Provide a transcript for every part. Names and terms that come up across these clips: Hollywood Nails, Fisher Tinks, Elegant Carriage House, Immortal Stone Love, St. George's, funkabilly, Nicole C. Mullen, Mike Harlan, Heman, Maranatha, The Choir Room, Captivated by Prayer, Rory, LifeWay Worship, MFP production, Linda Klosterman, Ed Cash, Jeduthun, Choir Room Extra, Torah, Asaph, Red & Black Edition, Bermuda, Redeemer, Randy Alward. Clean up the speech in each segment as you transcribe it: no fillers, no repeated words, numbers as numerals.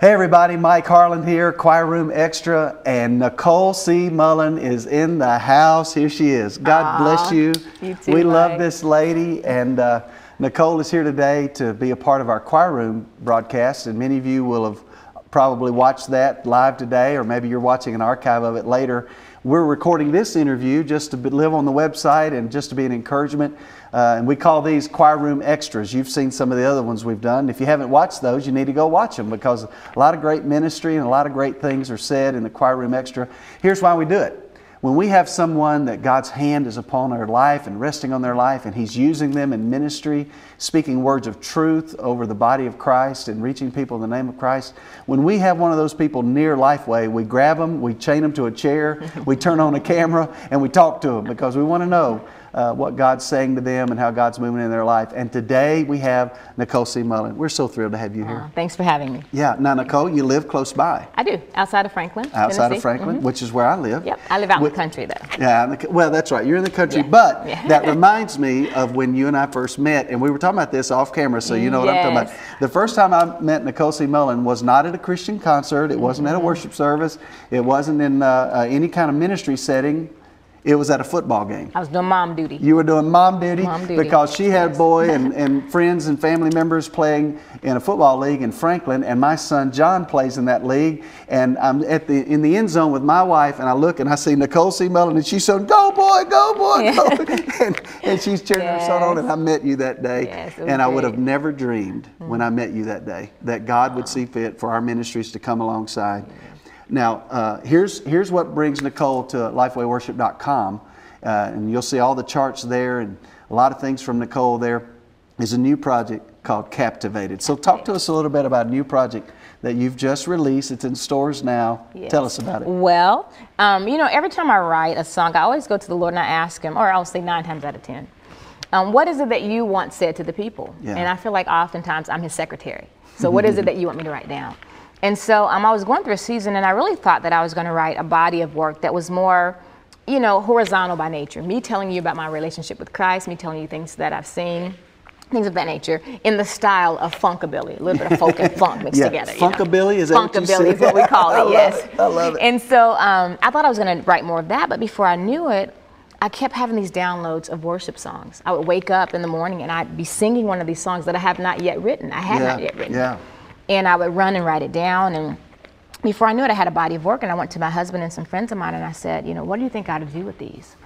Hey everybody, Mike Harlan here, Choir Room Extra, and Nicole C. Mullen is in the house. Here she is. God bless you. You too, we love this lady, and Nicole is here today to be a part of our Choir Room broadcast, and many of you will have probably watched that live today, or maybe you're watching an archive of it later. We're recording this interview just to live on the website and just to be an encouragement. And we call these Choir Room Extras. You've seen some of the other ones we've done. If you haven't watched those, you need to go watch them, because a lot of great ministry and a lot of great things are said in the Choir Room Extra. Here's why we do it. When we have someone that God's hand is upon their life and resting on their life, and He's using them in ministry, speaking words of truth over the body of Christ and reaching people in the name of Christ, when we have one of those people near LifeWay, we grab them, we chain them to a chair, we turn on a camera, and we talk to them, because we want to know what God's saying to them and how God's moving in their life. And today we have Nicole C. Mullen. We're so thrilled to have you here. Thanks for having me. Yeah. Now, Nicole, you live close by. I do. Outside of Franklin, Tennessee. Of Franklin, which is where I live. Yep. I live out in the country, though. Yeah. Well, that's right. You're in the country. Yeah. But that reminds me of when you and I first met, and we were talking about this off camera, so you know what I'm talking about. The first time I met Nicole C. Mullen was not at a Christian concert. It wasn't at a worship service. It wasn't in any kind of ministry setting. It was at a football game. I was doing mom duty. You were doing mom duty? Mom duty. Because she had a boy and friends and family members playing in a football league in Franklin, and my son John plays in that league, and I'm in the end zone with my wife, and I look and I see Nicole C. Mullen, and she's saying, "Go boy, go boy, go!" and she's cheering her son on, and I met you that day, and I would have never dreamed when I met you that day that God would see fit for our ministries to come alongside. Now, here's what brings Nicole to LifeWayWorship.com, and you'll see all the charts there and a lot of things from Nicole there. Is a new project called Captivated. So talk to us a little bit about a new project that you've just released. It's in stores now. Tell us about it. Well, you know, every time I write a song, I always go to the Lord and I ask Him, or I'll say 9 times out of 10, what is it that you want said to the people? And I feel like oftentimes I'm His secretary. So what is it that you want me to write down? And so I was going through a season, and I really thought that I was going to write a body of work that was more, you know, horizontal by nature. Me telling you about my relationship with Christ, me telling you things that I've seen, things of that nature, in the style of funkabilly, a little bit of folk and funk mixed together. Funkabilly, is that what you said? Funkabilly is what we call it, yes. I love it. And so I thought I was going to write more of that, but before I knew it, I kept having these downloads of worship songs. I would wake up in the morning, and I'd be singing one of these songs that I have not yet written. I had not yet written. And I would run and write it down, and before I knew it, I had a body of work. And I went to my husband and some friends of mine, and I said, you know, what do you think I ought to do with these?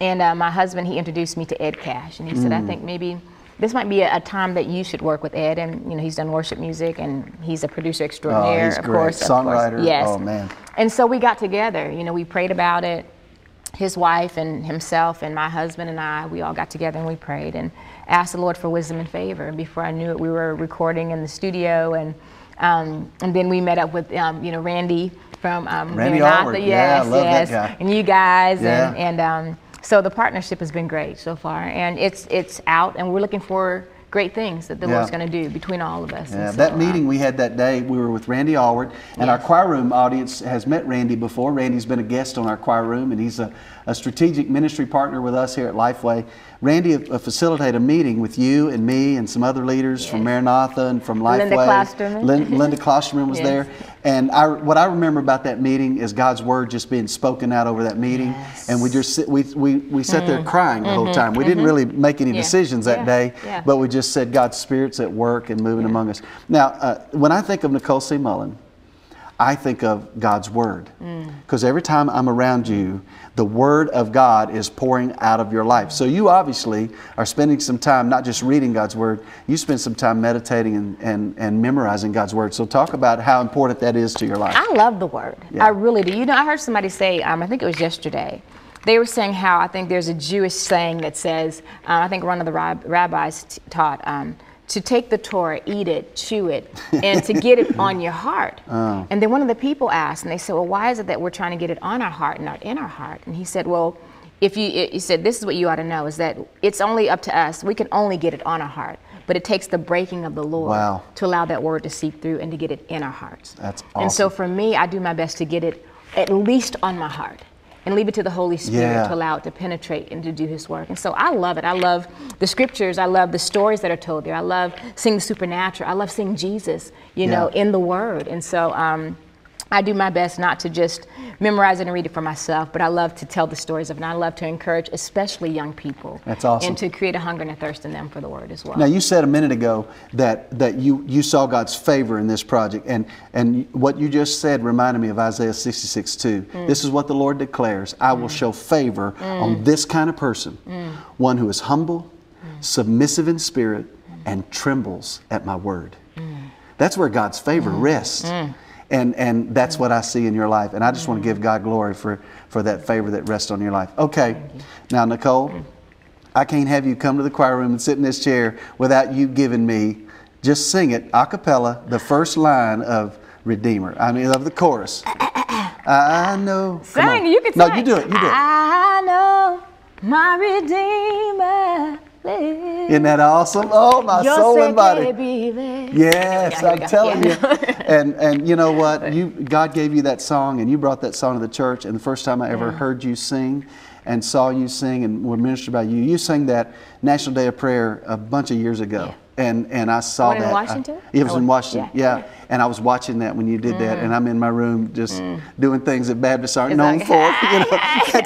And my husband, he introduced me to Ed Cash, and he said, I think maybe this might be a time that you should work with Ed. And, you know, he's done worship music, and he's a producer extraordinaire, he's great. Songwriter. Yes. Oh, man. And so we got together, you know, we prayed about it. His wife and himself and my husband and I, we all got together and we prayed and asked the Lord for wisdom and favor. And before I knew it, we were recording in the studio, and then we met up with you know, Randy from Maranatha. Yes, yes, and you guys, and so the partnership has been great so far, and it's out, and we're looking for great things that the Lord's going to do between all of us. Yeah, so, that meeting we had that day, we were with Randy Alward, and our Choir Room audience has met Randy before. Randy's been a guest on our Choir Room, and he's a strategic ministry partner with us here at LifeWay. Randy facilitated a meeting with you and me and some other leaders from Maranatha and from LifeWay. Linda Klosterman. Linda Klosterman was there. And what I remember about that meeting is God's word just being spoken out over that meeting, and we sat there crying the whole time. We didn't really make any decisions that day, but we just said God's Spirit's at work and moving among us. Now, when I think of Nicole C. Mullen, I think of God's word, because every time I'm around you, the word of God is pouring out of your life. So you obviously are spending some time not just reading God's word, you spend some time meditating and memorizing God's word. So talk about how important that is to your life. I love the word. I really do. You know, I heard somebody say, I think it was yesterday, they were saying how I think there's a Jewish saying that says, I think one of the rabbis taught, to take the Torah, eat it, chew it, and to get it on your heart. And then one of the people asked, and they said, well, why is it that we're trying to get it on our heart and not in our heart? And he said, well, he said, this is what you ought to know, is that it's only up to us. We can only get it on our heart, but it takes the breaking of the Lord to allow that word to seep through and to get it in our hearts. That's awesome. And so for me, I do my best to get it at least on my heart. and leave it to the Holy Spirit to allow it to penetrate and to do His work. And so I love it. I love the scriptures. I love the stories that are told there. I love seeing the supernatural. I love seeing Jesus, you know, in the Word. And so I do my best not to just memorize it and read it for myself, but I love to tell the stories of it. And I love to encourage, especially young people. That's awesome. And to create a hunger and a thirst in them for the Word as well. Now, you said a minute ago that you saw God's favor in this project. And what you just said reminded me of Isaiah 66:2. Mm. This is what the Lord declares. I will show favor on this kind of person, one who is humble, submissive in spirit, and trembles at my word. Mm. That's where God's favor rests. Mm. And that's what I see in your life. And I just want to give God glory for that favor that rests on your life. Okay. Now, Nicole, I can't have you come to the choir room and sit in this chair without you giving me, just sing it a cappella, the first line of Redeemer. I mean, of the chorus. I know. Sing. You can sing. No, you do it. You do it. I know my Redeemer. Isn't that awesome? Oh, my soul and body. Yes, I'm telling you. And you know what? God gave you that song, and you brought that song to the church. And the first time I ever heard you sing and saw you sing and were ministered by you, you sang that National Day of Prayer a bunch of years ago. Yeah. And I saw that. In Washington? It was in Washington, yeah. And I was watching that when you did that, and I'm in my room just doing things that Baptists aren't known for. You know?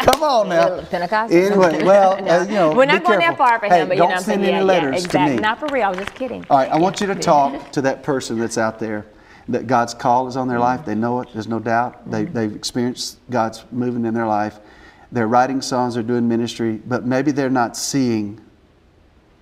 Come on now. Pentecostal. Anyway, well, no. You know, we're not going that far for him, but you know what I'm saying? Don't send any letters to me. Not for real. I was just kidding. All right, I want you to talk to that person that's out there, that God's call is on their life. They know it. There's no doubt. They've experienced God's moving in their life. They're writing songs. They're doing ministry, but maybe they're not seeing.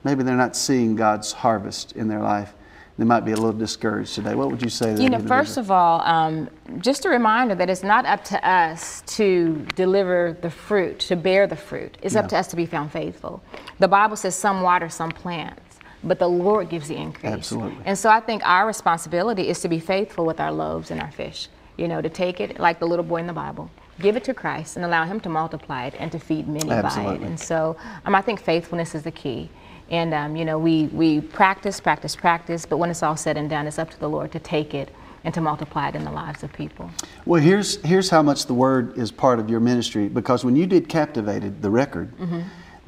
Maybe they're not seeing God's harvest in their life. They might be a little discouraged today. What would you say to that individual? First of all, just a reminder that it's not up to us to deliver the fruit, to bear the fruit. It's up to us to be found faithful. The Bible says some water, some plants, but the Lord gives the increase. Absolutely. And so I think our responsibility is to be faithful with our loaves and our fish, you know, to take it like the little boy in the Bible. Give it to Christ and allow Him to multiply it and to feed many by it. And so I think faithfulness is the key. And, you know, we practice, practice, practice, but when it's all said and done, it's up to the Lord to take it and to multiply it in the lives of people. Well, here's how much the Word is part of your ministry, because when you did Captivated, the record,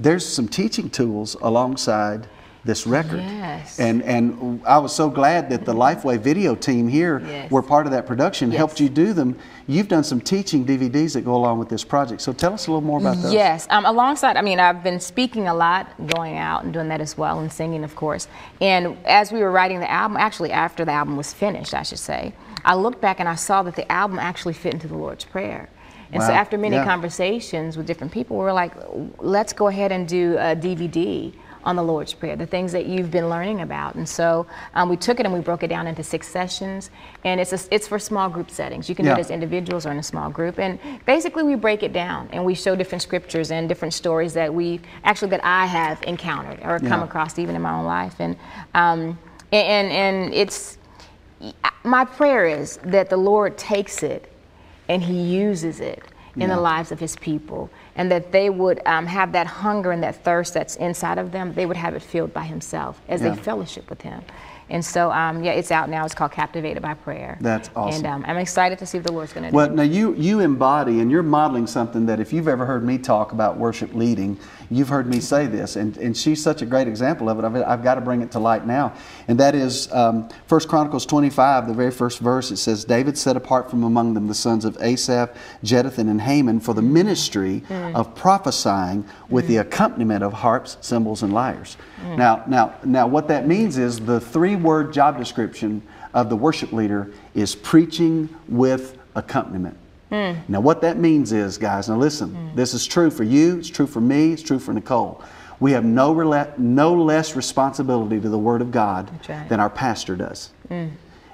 there's some teaching tools alongside this record. Yes. And I was so glad that the LifeWay video team here were part of that production, helped you do them. You've done some teaching DVDs that go along with this project. So tell us a little more about those. Yes, alongside, I mean, I've been speaking a lot, going out and doing that as well, and singing, of course. And as we were writing the album, actually after the album was finished, I should say, I looked back and I saw that the album actually fit into the Lord's Prayer. And so after many conversations with different people, we were like, let's go ahead and do a DVD on the Lord's Prayer, the things that you've been learning about. And so we took it and we broke it down into 6 sessions, and it's for small group settings. You can do it as individuals or in a small group. And basically we break it down and we show different scriptures and different stories that I have encountered or come across even in my own life. And my prayer is that the Lord takes it and He uses it in the lives of His people, and that they would have that hunger and that thirst that's inside of them. They would have it filled by Himself as they fellowship with Him. And so, it's out now. It's called Captivated by Prayer. That's awesome. And I'm excited to see what the Lord's going to do. Well, now you embody, and you're modeling something that if you've ever heard me talk about worship leading, you've heard me say this, and she's such a great example of it. I've got to bring it to light now. And that is 1 Chronicles 25, the very first verse. It says, David set apart from among them the sons of Asaph, Jeduthun, and Heman for the ministry of prophesying with the accompaniment of harps, cymbals, and lyres. Now, what that means is the three-word job description of the worship leader is preaching with accompaniment. Now what that means is, guys, now listen, this is true for you, it's true for me, it's true for Nicole. We have no less responsibility to the Word of God than our pastor does.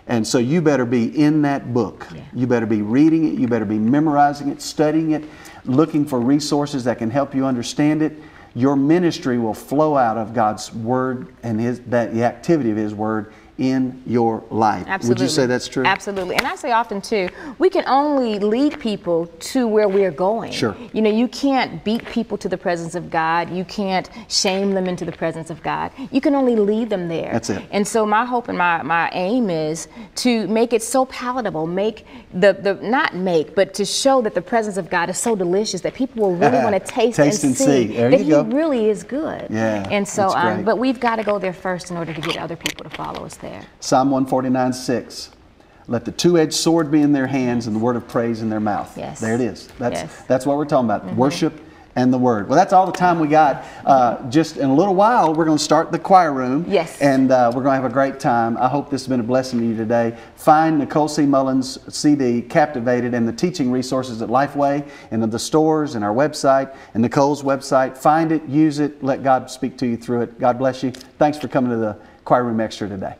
And so you better be in that book. You better be reading it, you better be memorizing it, studying it, looking for resources that can help you understand it. Your ministry will flow out of God's Word and the activity of His Word in your life. Absolutely. Would you say that's true? Absolutely. And I say often too, we can only lead people to where we are going. Sure. You know, you can't beat people to the presence of God. You can't shame them into the presence of God. You can only lead them there. That's it. And so my hope and my aim is to make it so palatable, make but to show that the presence of God is so delicious that people will really want to taste and see that He really is good. Yeah. And so, but we've got to go there first in order to get other people to follow us there. Psalm 149:6. Let the two-edged sword be in their hands and the word of praise in their mouth. Yes. There it is. That's what we're talking about. Mm-hmm. Worship and the word. Well, that's all the time we got. Just in a little while, we're going to start the choir room. Yes. And we're going to have a great time. I hope this has been a blessing to you today. Find Nicole C. Mullen's CD, Captivated, and the teaching resources at LifeWay and at the stores and our website and Nicole's website. Find it, use it, let God speak to you through it. God bless you. Thanks for coming to the Choir Room Extra today.